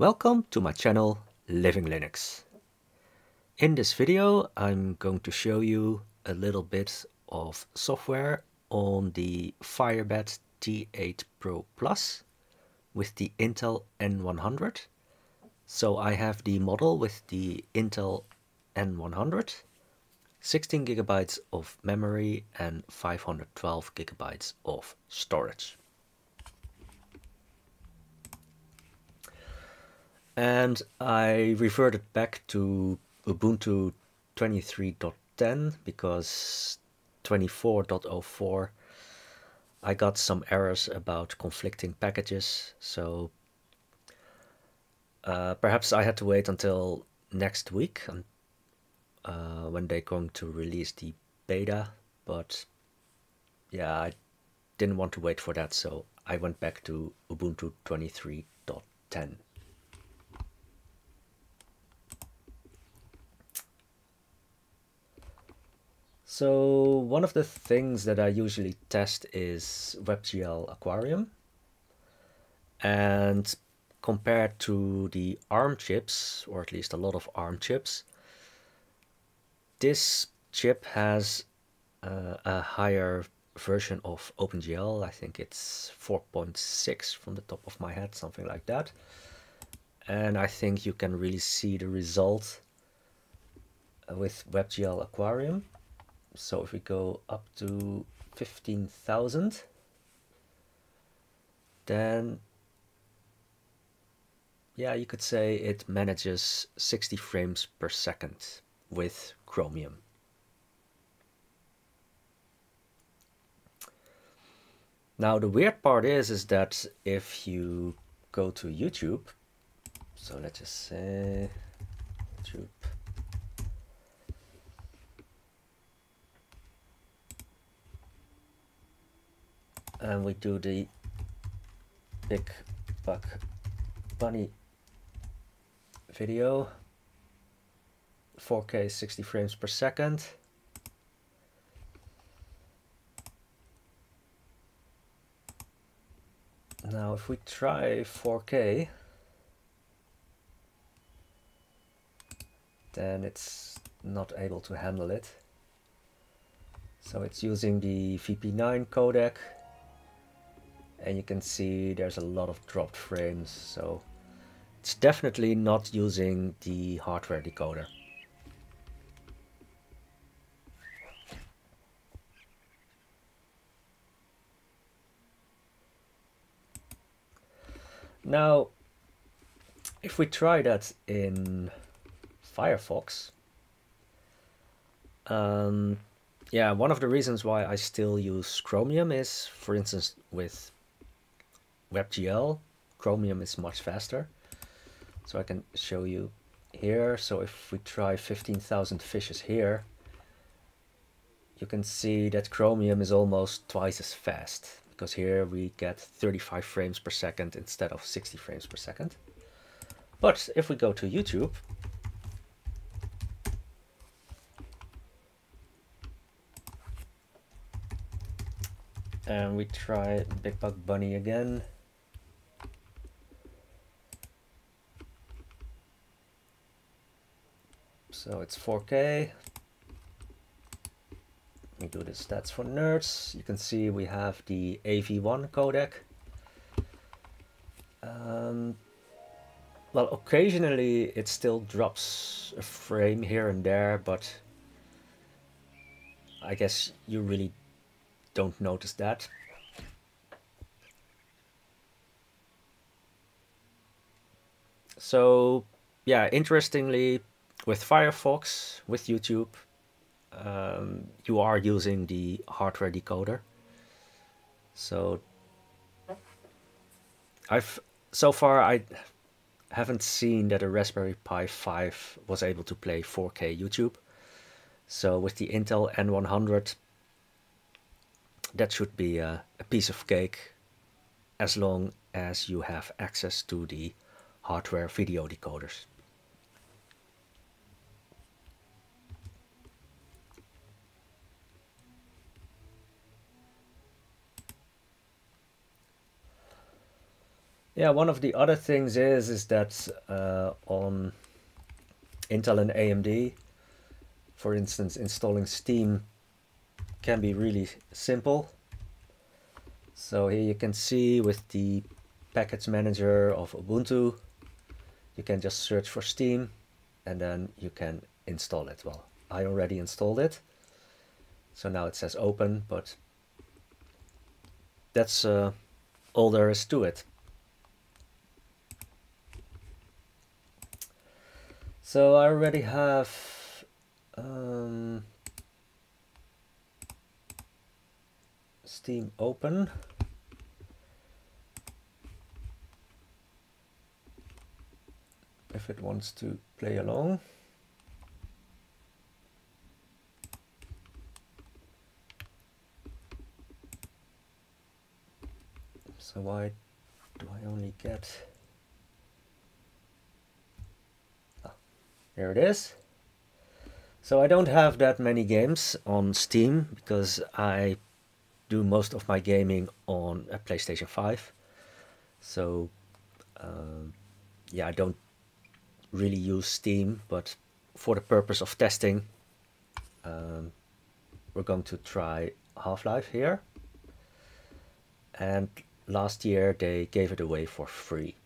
Welcome to my channel Living Linux. In this video I'm going to show you a little bit of software on the Firebat T8 Pro Plus with the Intel N100. So I have the model with the Intel N100, 16 gigabytes of memory and 512 gigabytes of storage. And I reverted back to Ubuntu 23.10 because 24.04 I got some errors about conflicting packages, so perhaps I had to wait until next week when they're going to release the beta, but yeah, I didn't want to wait for that, so I went back to Ubuntu 23.10. So one of the things that I usually test is WebGL Aquarium, and compared to the ARM chips, or at least a lot of ARM chips, this chip has a higher version of OpenGL. I think it's 4.6 from the top of my head, something like that. And I think you can really see the result with WebGL Aquarium. So if we go up to 15,000, then yeah, you could say it manages 60 frames per second with Chromium. Now the weird part is that if you go to YouTube, so let's just say YouTube. And we do the Big Buck Bunny video, 4K 60 frames per second. Now if we try 4K, then it's not able to handle it. So it's using the VP9 codec. And you can see there's a lot of dropped frames, so it's definitely not using the hardware decoder. Now, if we try that in Firefox, yeah, one of the reasons why I still use Chromium is, for instance, with WebGL, Chromium is much faster. So I can show you here. So if we try 15,000 fishes here, you can see that Chromium is almost twice as fast, because here we get 35 frames per second instead of 60 frames per second. But if we go to YouTube, and we try Big Buck Bunny again. So it's 4K. We do the stats for nerds. You can see we have the AV1 codec. Well, occasionally it still drops a frame here and there, but I guess you really don't notice that. So yeah, interestingly, with Firefox, with YouTube, you are using the hardware decoder. So so far I haven't seen that a Raspberry Pi 5 was able to play 4K YouTube. So with the Intel N100, that should be a piece of cake, as long as you have access to the hardware video decoders. Yeah, one of the other things is that on Intel and AMD, for instance, installing Steam can be really simple. So here you can see with the package manager of Ubuntu, you can just search for Steam and then you can install it. Well, I already installed it, so now it says open, but that's all there is to it. So I already have Steam open. If it wants to play along. So why do I only get... There it is. So I don't have that many games on Steam because I do most of my gaming on a PlayStation 5. So yeah, I don't really use Steam, but for the purpose of testing, we're going to try Half-Life here. And last year they gave it away for free.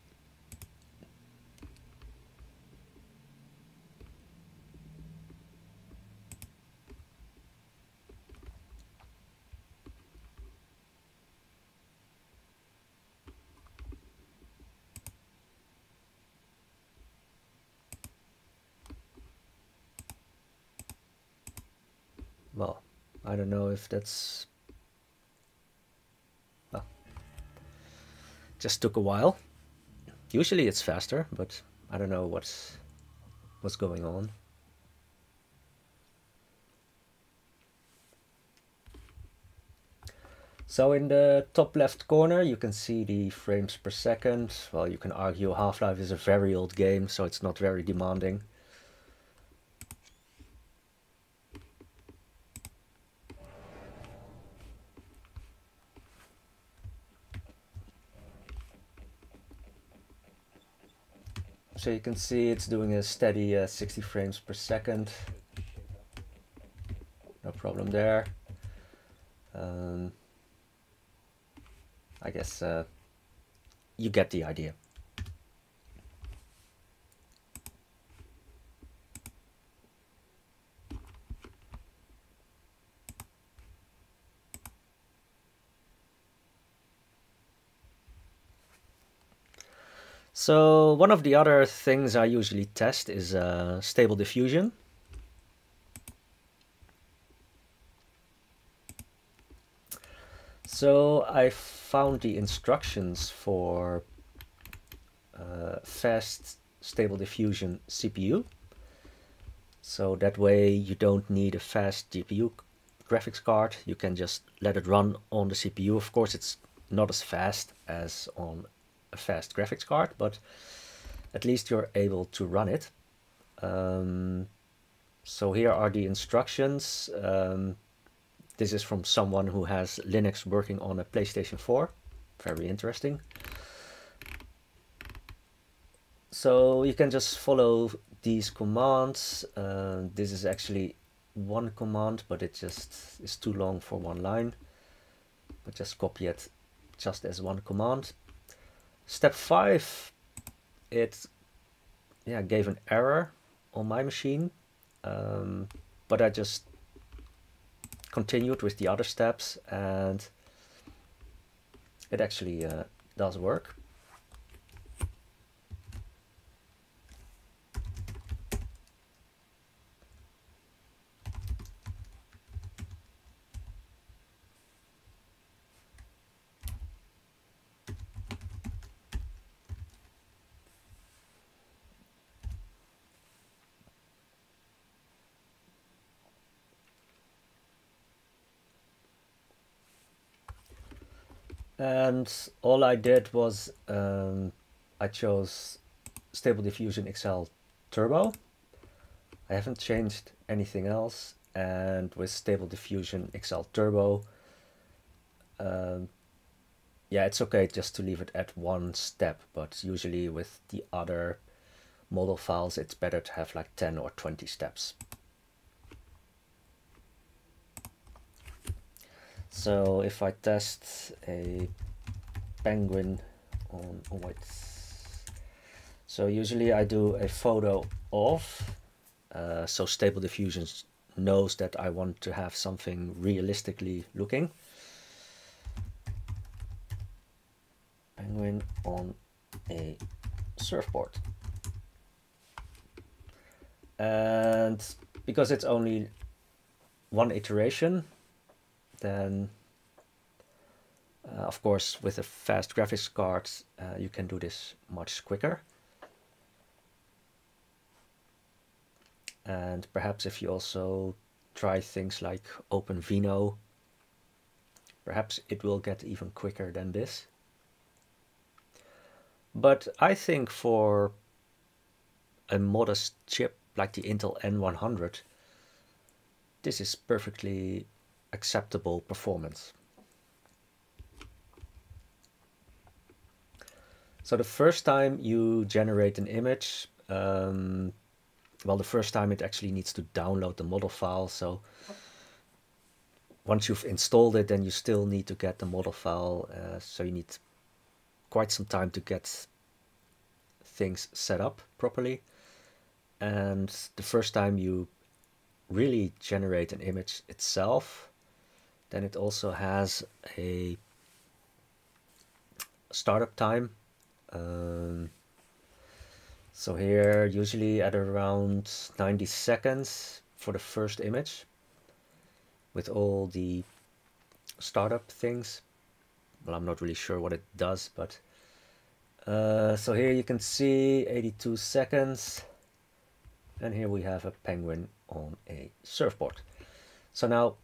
Well, I don't know if that's... Well, just took a while. Usually it's faster, but I don't know what's going on. So in the top left corner you can see the frames per second. Well, you can argue Half-Life is a very old game, so it's not very demanding. So you can see it's doing a steady 60 frames per second. No problem there. I guess you get the idea. So one of the other things I usually test is Stable Diffusion. So I found the instructions for fast Stable Diffusion CPU. So that way you don't need a fast GPU graphics card. You can just let it run on the CPU. Of course, it's not as fast as on a fast graphics card, but at least you're able to run it. So here are the instructions. This is from someone who has Linux working on a PlayStation 4. Very interesting. So you can just follow these commands. This is actually one command, but it just is too long for one line. But just copy it just as one command. Step 5, it gave an error on my machine, but I just continued with the other steps and it actually does work. And all I did was I chose Stable Diffusion XL Turbo. I haven't changed anything else, and with Stable Diffusion XL Turbo Yeah, it's okay just to leave it at one step, but usually with the other model files, it's better to have like 10 or 20 steps. So if I test a penguin on, oh wait. So usually I do a photo of, so Stable Diffusion knows that I want to have something realistically looking. Penguin on a surfboard. And because it's only one iteration, then of course with a fast graphics card you can do this much quicker. And perhaps if you also try things like OpenVINO, perhaps it will get even quicker than this. But I think for a modest chip like the Intel N100, this is perfectly acceptable performance. So the first time you generate an image, well, the first time it actually needs to download the model file. So once you've installed it, then you still need to get the model file. So you need quite some time to get things set up properly. And the first time you really generate an image itself, then it also has a startup time. So here, usually at around 90 seconds for the first image with all the startup things. Well, I'm not really sure what it does, but so here you can see 82 seconds. And here we have a penguin on a surfboard. So now,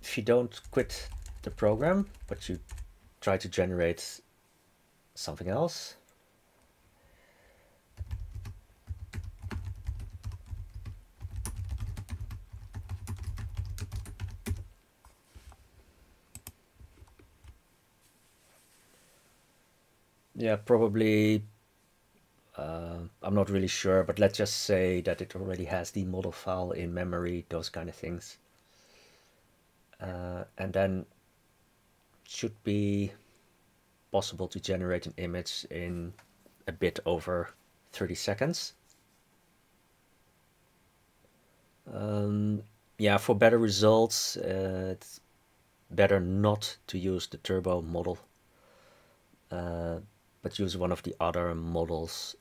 if you don't quit the program, but you try to generate something else, yeah, probably, I'm not really sure, but let's just say that it already has the model file in memory, those kind of things. And then should be possible to generate an image in a bit over 30 seconds. Yeah, for better results, it's better not to use the turbo model. But use one of the other models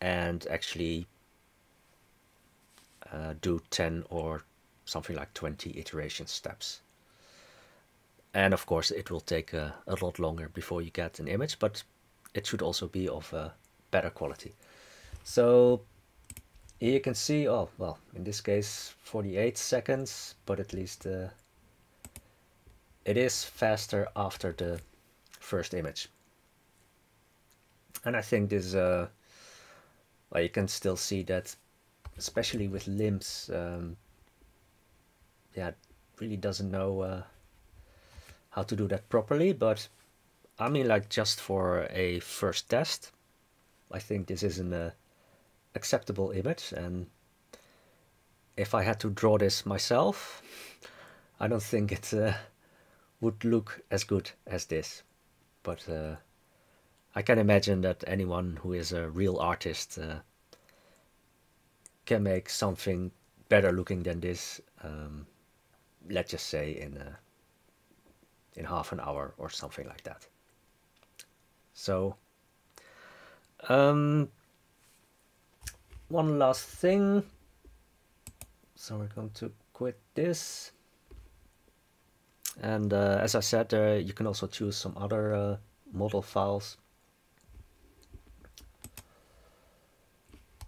and actually do 10 or something like 20 iteration steps. And of course it will take a lot longer before you get an image, but it should also be of a better quality. So here you can see, oh well, in this case 48 seconds, but at least it is faster after the first image. And I think this, well, you can still see that, especially with limbs, yeah, it really doesn't know how to do that properly. But I mean, like just for a first test, I think this is an acceptable image. And if I had to draw this myself, I don't think it would look as good as this. But I can imagine that anyone who is a real artist can make something better looking than this, let's just say in half an hour or something like that. So one last thing, so we're going to quit this, and as I said, you can also choose some other model files.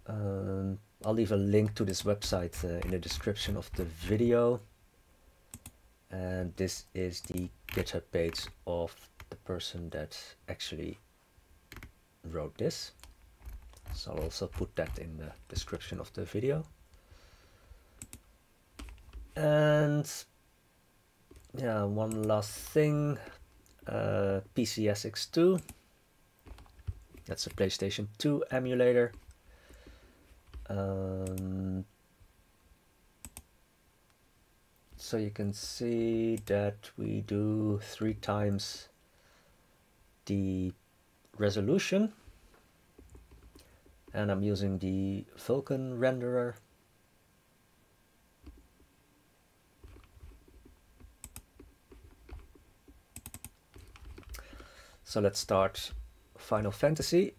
I'll leave a link to this website in the description of the video, and this is the GitHub page of the person that actually wrote this, so I'll also put that in the description of the video. And yeah, one last thing, PCSX2, that's a PlayStation 2 emulator. So you can see that we do 3 times the resolution, and I'm using the Vulkan renderer. So let's start Final Fantasy.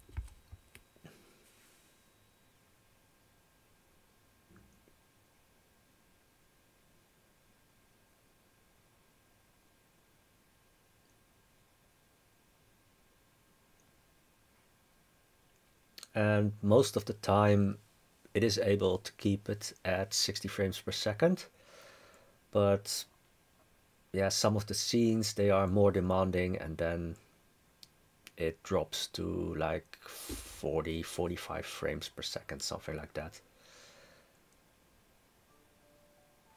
And most of the time it is able to keep it at 60 frames per second. But yeah, some of the scenes, they are more demanding, and then it drops to like 40, 45 frames per second, something like that.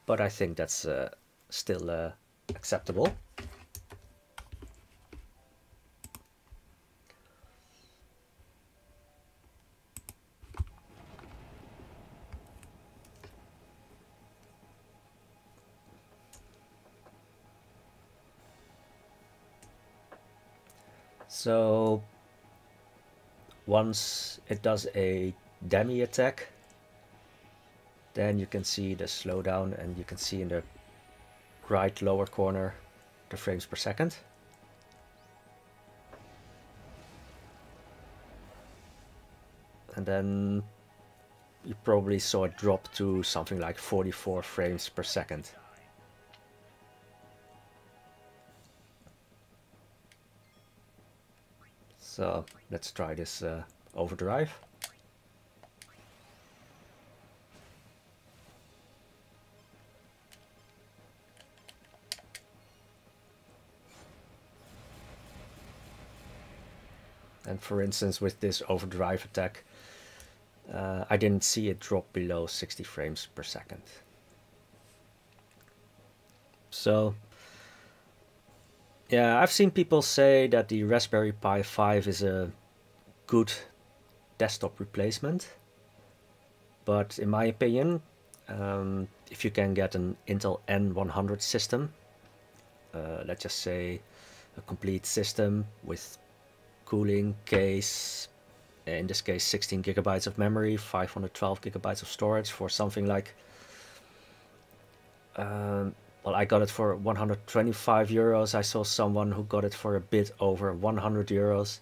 But I think that's still acceptable. So once it does a dummy attack, then you can see the slowdown, and you can see in the right lower corner the frames per second. And then you probably saw it drop to something like 44 frames per second. So let's try this overdrive. And for instance, with this overdrive attack, I didn't see it drop below 60 frames per second. So yeah, I've seen people say that the Raspberry Pi 5 is a good desktop replacement, but in my opinion, if you can get an Intel N100 system, let's just say a complete system with cooling, case, in this case 16 gigabytes of memory, 512 gigabytes of storage for something like, well, I got it for 125 euros. I saw someone who got it for a bit over 100 euros.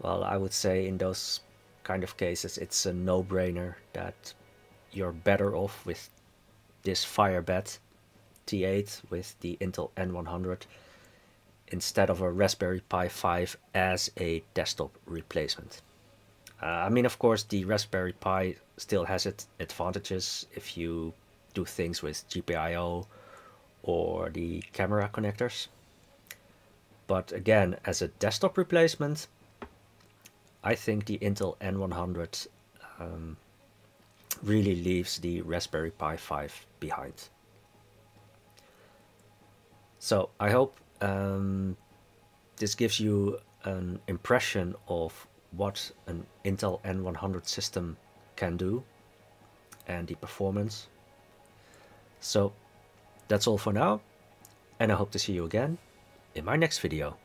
Well, I would say in those kind of cases, it's a no-brainer that you're better off with this Firebat T8 with the Intel N100 instead of a Raspberry Pi 5 as a desktop replacement. I mean, of course, the Raspberry Pi still has its advantages if you do things with GPIO or the camera connectors, but again, as a desktop replacement, I think the Intel N100 really leaves the Raspberry Pi 5 behind. So I hope this gives you an impression of what an Intel N100 system can do and the performance. So that's all for now, and I hope to see you again in my next video.